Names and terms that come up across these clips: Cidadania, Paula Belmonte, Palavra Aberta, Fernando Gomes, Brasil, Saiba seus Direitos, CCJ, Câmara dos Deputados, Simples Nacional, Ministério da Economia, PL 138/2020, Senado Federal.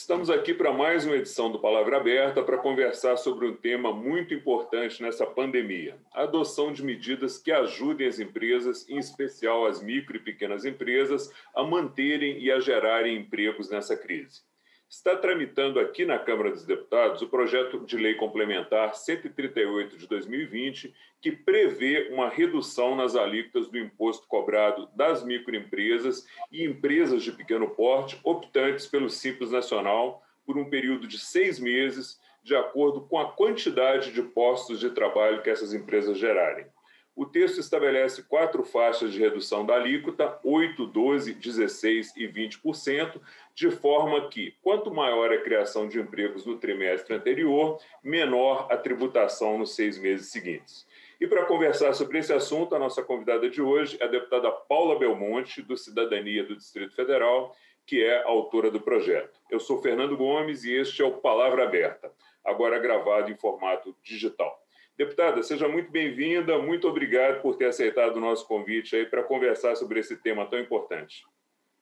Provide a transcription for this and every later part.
Estamos aqui para mais uma edição do Palavra Aberta para conversar sobre um tema muito importante nessa pandemia: a adoção de medidas que ajudem as empresas, em especial as micro e pequenas empresas, a manterem e a gerarem empregos nessa crise. Está tramitando aqui na Câmara dos Deputados o projeto de lei complementar 138 de 2020, que prevê uma redução nas alíquotas do imposto cobrado das microempresas e empresas de pequeno porte optantes pelo Simples Nacional por um período de 6 meses, de acordo com a quantidade de postos de trabalho que essas empresas gerarem. O texto estabelece 4 faixas de redução da alíquota, 8, 12, 16 e 20%, de forma que, quanto maior a criação de empregos no trimestre anterior, menor a tributação nos 6 meses seguintes. E para conversar sobre esse assunto, a nossa convidada de hoje é a deputada Paula Belmonte, do Cidadania do Distrito Federal, que é autora do projeto. Eu sou Fernando Gomes e este é o Palavra Aberta, agora gravado em formato digital. Deputada, seja muito bem-vinda, muito obrigado por ter aceitado o nosso convite aí para conversar sobre esse tema tão importante.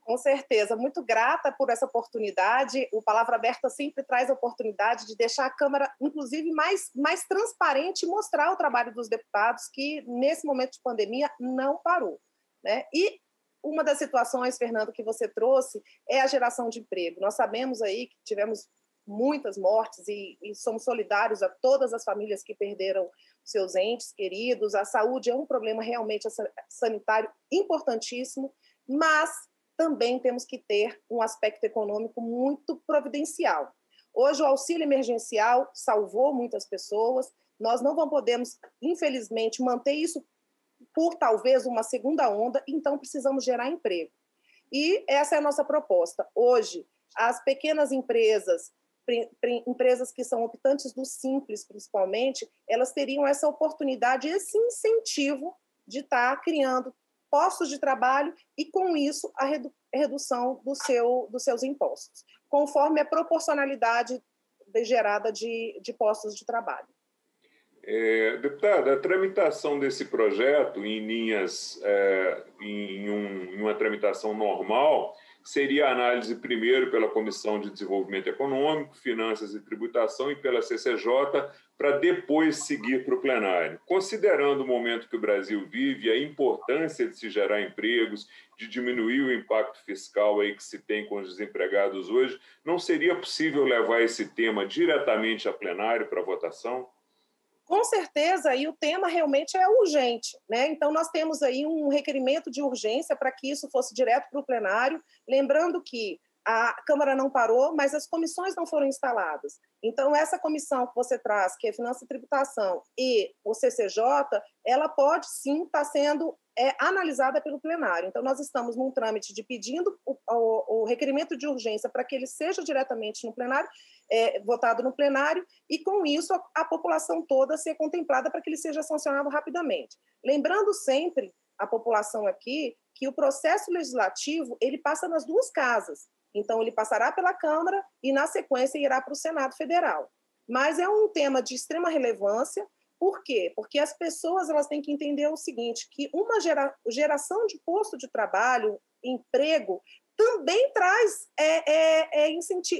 Com certeza, muito grata por essa oportunidade. O Palavra Aberta sempre traz a oportunidade de deixar a Câmara, inclusive, mais transparente e mostrar o trabalho dos deputados, que nesse momento de pandemia não parou, né? E uma das situações, Fernando, que você trouxe é a geração de emprego. Nós sabemos aí que tivemos muitas mortes e somos solidários a todas as famílias que perderam seus entes queridos. A saúde é um problema realmente sanitário importantíssimo, mas também temos que ter um aspecto econômico muito providencial. Hoje o auxílio emergencial salvou muitas pessoas. Nós não podemos, infelizmente, manter isso por talvez uma segunda onda, então precisamos gerar emprego. E essa é a nossa proposta. Hoje, as pequenas empresas, empresas que são optantes do Simples, principalmente, elas teriam essa oportunidade, esse incentivo de estar criando postos de trabalho e, com isso, a redução dos seus impostos, conforme a proporcionalidade gerada de postos de trabalho. Deputada, a tramitação desse projeto em linhas, em uma tramitação normal, seria a análise primeiro pela Comissão de Desenvolvimento Econômico, Finanças e Tributação e pela CCJ, para depois seguir para o plenário. Considerando o momento que o Brasil vive, a importância de se gerar empregos, de diminuir o impacto fiscal aí que se tem com os desempregados hoje, não seria possível levar esse tema diretamente a plenário para votação? Com certeza, e o tema realmente é urgente, né? Então, nós temos aí um requerimento de urgência para que isso fosse direto para o plenário, lembrando que a Câmara não parou, mas as comissões não foram instaladas. Então, essa comissão que você traz, que é Finanças e Tributação e o CCJ, ela pode sim estar sendo analisada pelo plenário. Então, nós estamos num trâmite de pedindo o requerimento de urgência para que ele seja diretamente no plenário, votado no plenário, e com isso a população toda ser contemplada para que ele seja sancionado rapidamente. Lembrando sempre a população aqui que o processo legislativo ele passa nas 2 casas. Então, ele passará pela Câmara e, na sequência, irá para o Senado Federal. Mas é um tema de extrema relevância. Por quê? Porque as pessoas elas têm que entender o seguinte, que uma geração de posto de trabalho, emprego, também traz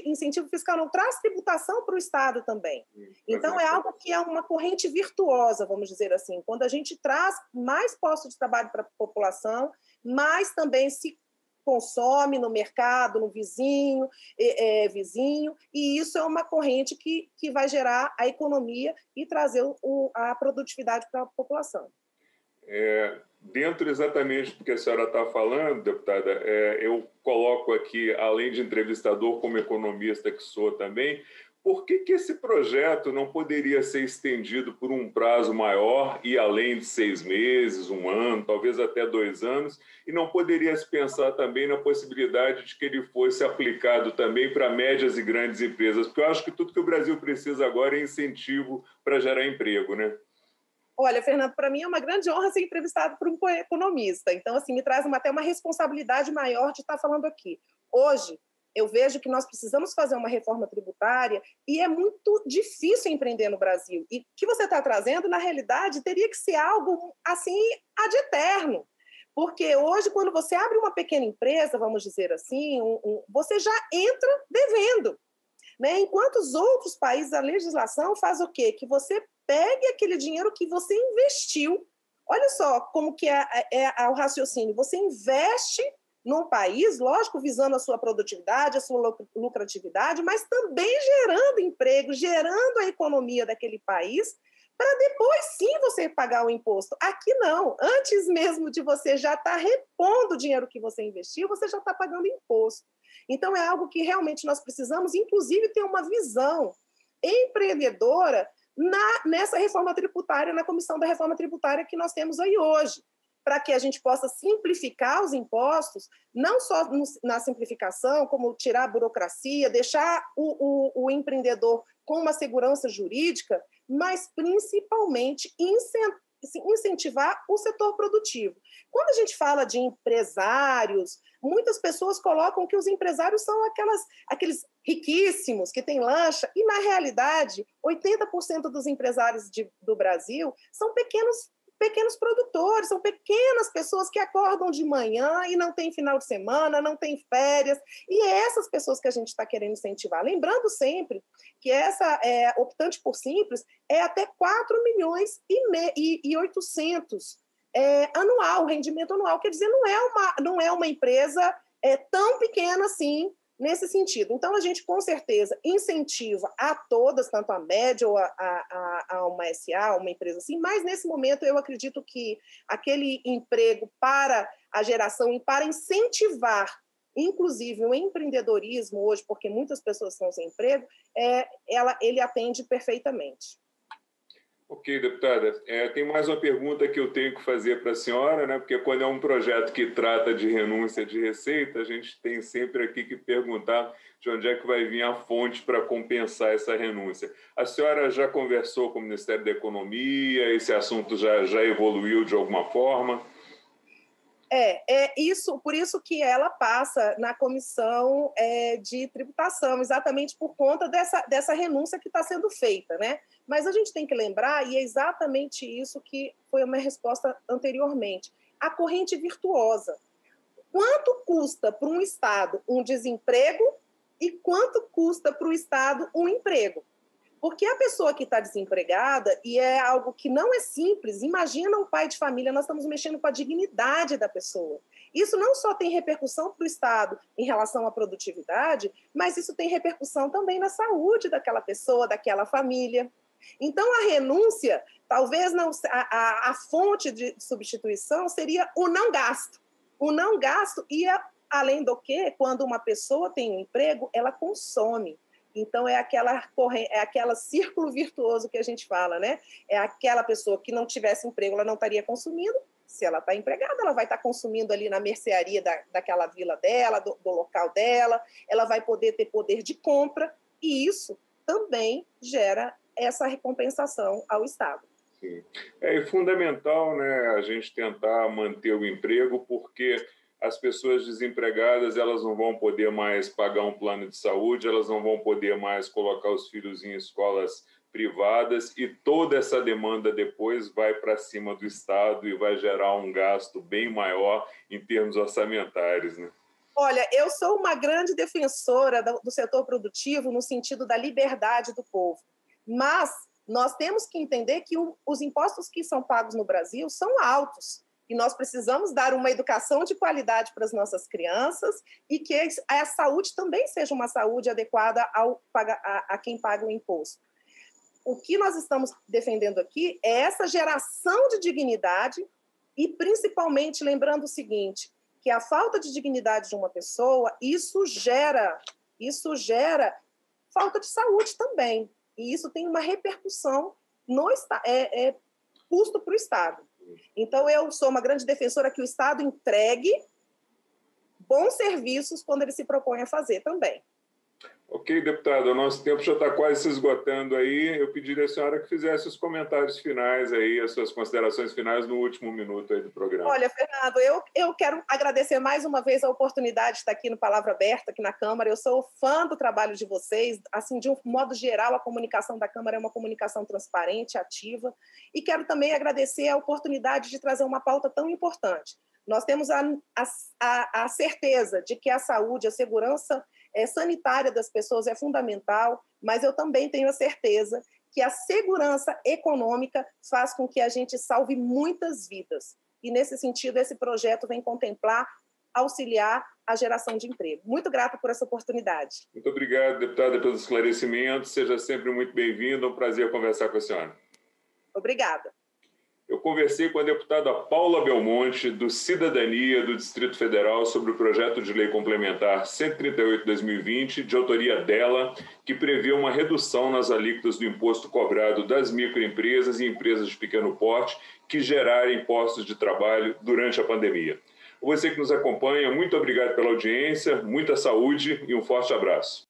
incentivo fiscal, não traz tributação para o Estado também. Então, é algo que é uma corrente virtuosa, vamos dizer assim. Quando a gente traz mais postos de trabalho para a população, mais também se consome no mercado, no vizinho, e isso é uma corrente que vai gerar a economia e trazer a produtividade para a população. Dentro exatamente do que a senhora está falando, deputada, eu coloco aqui, além de entrevistador, como economista que sou também, por que esse projeto não poderia ser estendido por um prazo maior e além de 6 meses, 1 ano, talvez até 2 anos, e não poderia se pensar também na possibilidade de que ele fosse aplicado também para médias e grandes empresas? Porque eu acho que tudo que o Brasil precisa agora é incentivo para gerar emprego, né? Olha, Fernando, para mim é uma grande honra ser entrevistado por um economista. Então, assim, me traz até uma responsabilidade maior de estar falando aqui. Hoje, eu vejo que nós precisamos fazer uma reforma tributária e é muito difícil empreender no Brasil. E o que você está trazendo, na realidade, teria que ser algo assim ad eterno, Porque hoje, quando você abre uma pequena empresa, vamos dizer assim, você já entra devendo. Né? Enquanto os outros países, a legislação faz o quê? Que você pegue aquele dinheiro que você investiu. Olha só como que é o raciocínio. Você investe num país, lógico, visando a sua produtividade, a sua lucratividade, mas também gerando emprego, gerando a economia daquele país, para depois sim você pagar o imposto. Aqui não, antes mesmo de você já estar repondo o dinheiro que você investiu, você já está pagando imposto. Então é algo que realmente nós precisamos, inclusive, ter uma visão empreendedora nessa reforma tributária, na comissão da reforma tributária que nós temos aí hoje, para que a gente possa simplificar os impostos, não só na simplificação, como tirar a burocracia, deixar o empreendedor com uma segurança jurídica, mas principalmente incentivar o setor produtivo. Quando a gente fala de empresários, muitas pessoas colocam que os empresários são aqueles riquíssimos que têm lancha, e na realidade 80% dos empresários do Brasil são pequenos produtores, são pequenas pessoas que acordam de manhã e não tem final de semana, não tem férias, e é essas pessoas que a gente está querendo incentivar. Lembrando sempre que essa optante por simples é até 4.800.000 anual, rendimento anual, quer dizer, não é uma empresa tão pequena assim, nesse sentido. Então, a gente, com certeza, incentiva a todas, tanto a média ou a uma SA, uma empresa assim, mas, nesse momento, eu acredito que aquele emprego para a geração e para incentivar, inclusive, o empreendedorismo hoje, porque muitas pessoas estão sem emprego, ele atende perfeitamente. Ok, deputada. Tem mais uma pergunta que eu tenho que fazer para a senhora, né? Porque quando é um projeto que trata de renúncia de receita, a gente tem sempre aqui que perguntar de onde é que vai vir a fonte para compensar essa renúncia. A senhora já conversou com o Ministério da Economia? Esse assunto já evoluiu de alguma forma? É isso, por isso que ela passa na comissão de tributação, exatamente por conta dessa renúncia que está sendo feita, né? Mas a gente tem que lembrar, e é exatamente isso que foi uma resposta anteriormente, a corrente virtuosa. Quanto custa para um Estado um desemprego e quanto custa para o Estado um emprego? Porque a pessoa que está desempregada, e é algo que não é simples, imagina um pai de família, nós estamos mexendo com a dignidade da pessoa. Isso não só tem repercussão para o Estado em relação à produtividade, mas isso tem repercussão também na saúde daquela pessoa, daquela família. Então, a renúncia, talvez não, a fonte de substituição seria o não gasto. O não gasto, além do que, quando uma pessoa tem um emprego, ela consome. Então, é aquele círculo virtuoso que a gente fala, né? É aquela pessoa que não tivesse emprego, ela não estaria consumindo. Se ela está empregada, ela vai estar consumindo ali na mercearia daquela vila dela, do local dela, ela vai poder ter poder de compra, e isso também gera essa recompensação ao Estado. Sim. É fundamental, né, a gente tentar manter o emprego, porque as pessoas desempregadas, elas não vão poder mais pagar um plano de saúde, elas não vão poder mais colocar os filhos em escolas privadas, e toda essa demanda depois vai para cima do Estado e vai gerar um gasto bem maior em termos orçamentários, né? Olha, eu sou uma grande defensora do setor produtivo no sentido da liberdade do povo. Mas nós temos que entender que os impostos que são pagos no Brasil são altos, e nós precisamos dar uma educação de qualidade para as nossas crianças e que a saúde também seja uma saúde adequada a quem paga o imposto. O que nós estamos defendendo aqui é essa geração de dignidade e, principalmente, lembrando o seguinte, que a falta de dignidade de uma pessoa, isso gera falta de saúde também. E isso tem uma repercussão no custo para o Estado. Então, eu sou uma grande defensora que o Estado entregue bons serviços quando ele se propõe a fazer também. Ok, deputada, o nosso tempo já está quase se esgotando aí. Eu pedi à senhora que fizesse os comentários finais aí, as suas considerações finais no último minuto aí do programa. Olha, Fernando, eu quero agradecer mais uma vez a oportunidade de estar aqui no Palavra Aberta, aqui na Câmara. Eu sou fã do trabalho de vocês. Assim, de um modo geral, a comunicação da Câmara é uma comunicação transparente, ativa. E quero também agradecer a oportunidade de trazer uma pauta tão importante. Nós temos a certeza de que a saúde, a segurança sanitária das pessoas é fundamental, mas eu também tenho a certeza que a segurança econômica faz com que a gente salve muitas vidas. E, nesse sentido, esse projeto vem contemplar, auxiliar a geração de emprego. Muito grata por essa oportunidade. Muito obrigado, deputada, pelos esclarecimentos. Seja sempre muito bem-vinda. É um prazer conversar com a senhora. Obrigada. Eu conversei com a deputada Paula Belmonte, do Cidadania do Distrito Federal, sobre o projeto de lei complementar 138/2020, de autoria dela, que prevê uma redução nas alíquotas do imposto cobrado das microempresas e empresas de pequeno porte que gerarem postos de trabalho durante a pandemia. Você que nos acompanha, muito obrigado pela audiência, muita saúde e um forte abraço.